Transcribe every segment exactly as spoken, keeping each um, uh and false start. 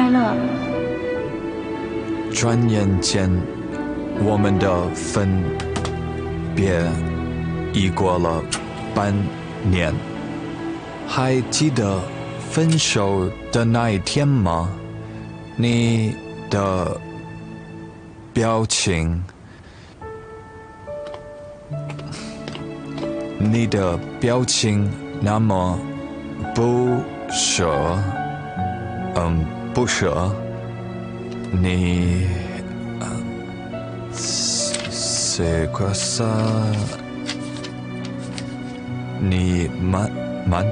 快乐。转眼间，我们的分别已过了半年。还记得分手的那一天吗？你的表情，你的表情那么不舍，嗯，不舍。你，这个啥？你瞒瞒？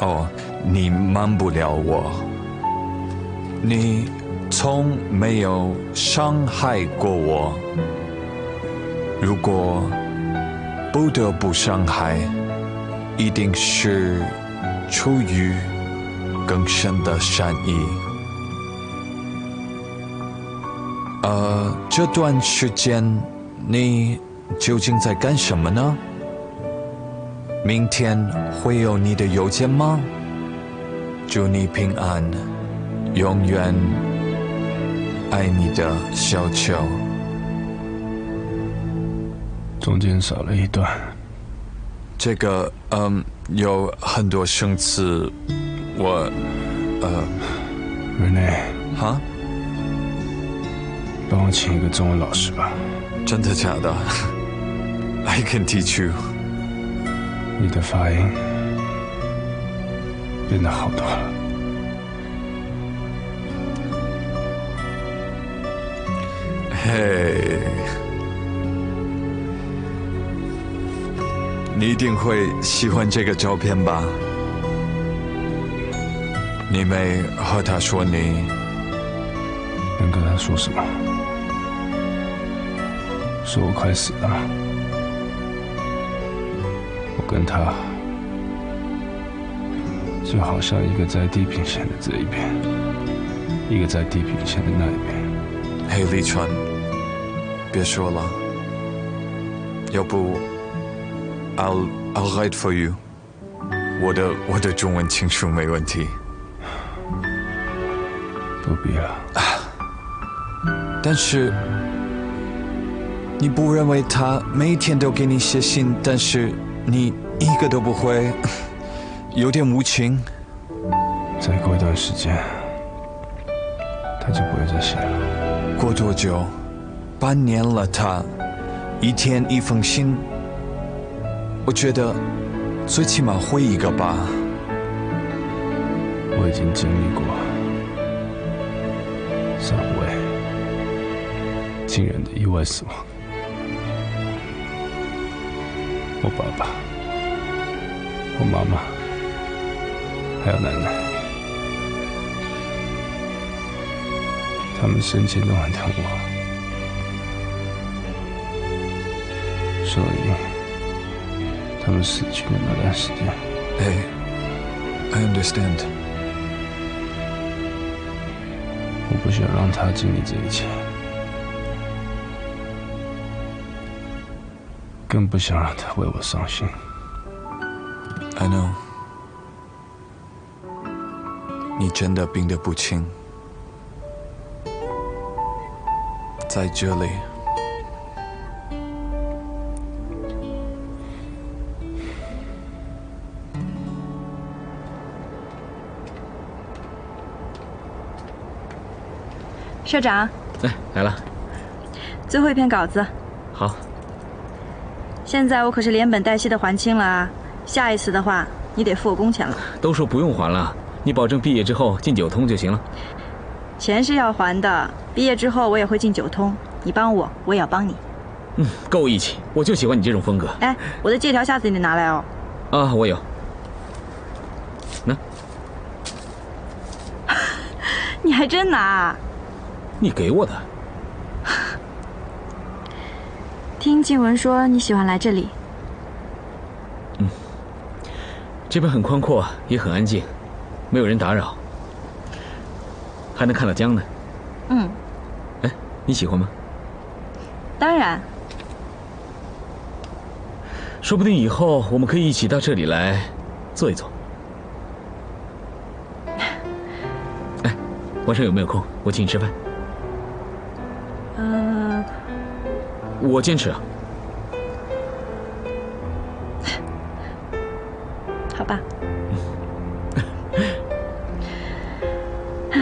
哦，你瞒不了我。你从没有伤害过我。如果不得不伤害，一定是出于更深的善意。呃，这段时间你究竟在干什么呢？明天会有你的邮件吗？祝你平安，永远爱你的小球。中间少了一段。这个，嗯，有很多生词，我，呃 ，Rene， 哈，帮我请一个中文老师吧。真的假的 ？I can teach you。你的发音变得好多了。嘿，你一定会喜欢这个照片吧？你没和他说你能跟他说什么？说我快死了。跟他就好像一个在地平线的这一边，一个在地平线的那一边。嘿，李川，别说了，要不 I'll I'll write for you。我的我的中文情书没问题。不必了。但是你不认为他每天都给你写信，但是你一个都不会，有点无情。再过一段时间，他就不会再写了。过多久？半年了他，他一天一封信，我觉得最起码会一个吧。我已经经历过三位亲人的意外死亡。我爸爸，我妈妈，还有奶奶，他们生前都很疼我，所以他们死去的那段时间，哎 ，I understand。我不想让他经历这一切。更不想让他为我伤心。I know， 你真的病得不轻，在这里，社长，哎，来了，最后一篇稿子，好。现在我可是连本带息的还清了啊！下一次的话，你得付我工钱了。都说不用还了，你保证毕业之后进九通就行了。钱是要还的，毕业之后我也会进九通，你帮我，我也要帮你。嗯，够义气，我就喜欢你这种风格。哎，我的借条下次你得拿来哦。啊，我有。拿。你还真拿？你给我的。听静文说你喜欢来这里。嗯，这边很宽阔，也很安静，没有人打扰，还能看到江呢。嗯，哎，你喜欢吗？当然。说不定以后我们可以一起到这里来坐一坐。哎，晚上有没有空？我请你吃饭。呃，我坚持啊。好吧。嗯，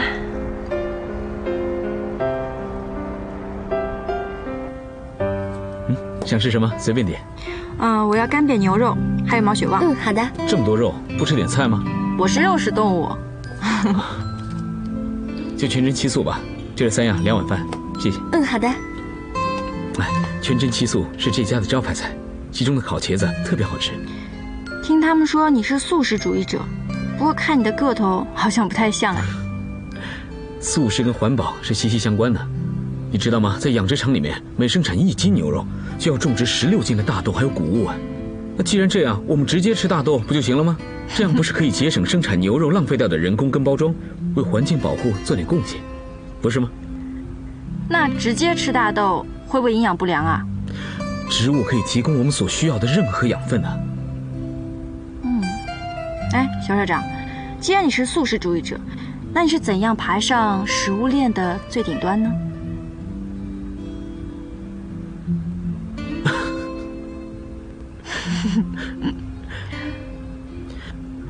想吃什么随便点。嗯、呃，我要干煸牛肉，还有毛血旺。嗯，好的。这么多肉，不吃点菜吗？我是肉食动物。就全真七素吧，这是三样两碗饭，谢谢。嗯，好的。哎，全真七素是这家的招牌菜，其中的烤茄子特别好吃。听他们说你是素食主义者，不过看你的个头好像不太像哎。素食跟环保是息息相关的，你知道吗？在养殖场里面，每生产一斤牛肉就要种植十六斤的大豆还有谷物啊。那既然这样，我们直接吃大豆不就行了吗？这样不是可以节省生产牛肉浪费掉的人工跟包装，为环境保护做点贡献，不是吗？那直接吃大豆会不会营养不良啊？植物可以提供我们所需要的任何养分啊。嗯，哎，小社长，既然你是素食主义者，那你是怎样爬上食物链的最顶端呢？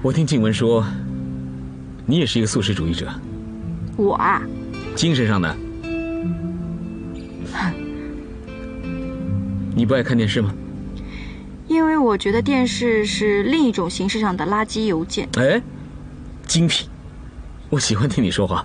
我听静文说，你也是一个素食主义者。我啊，精神上的。你不爱看电视吗？因为我觉得电视是另一种形式上的垃圾邮件。哎，精辟！我喜欢听你说话。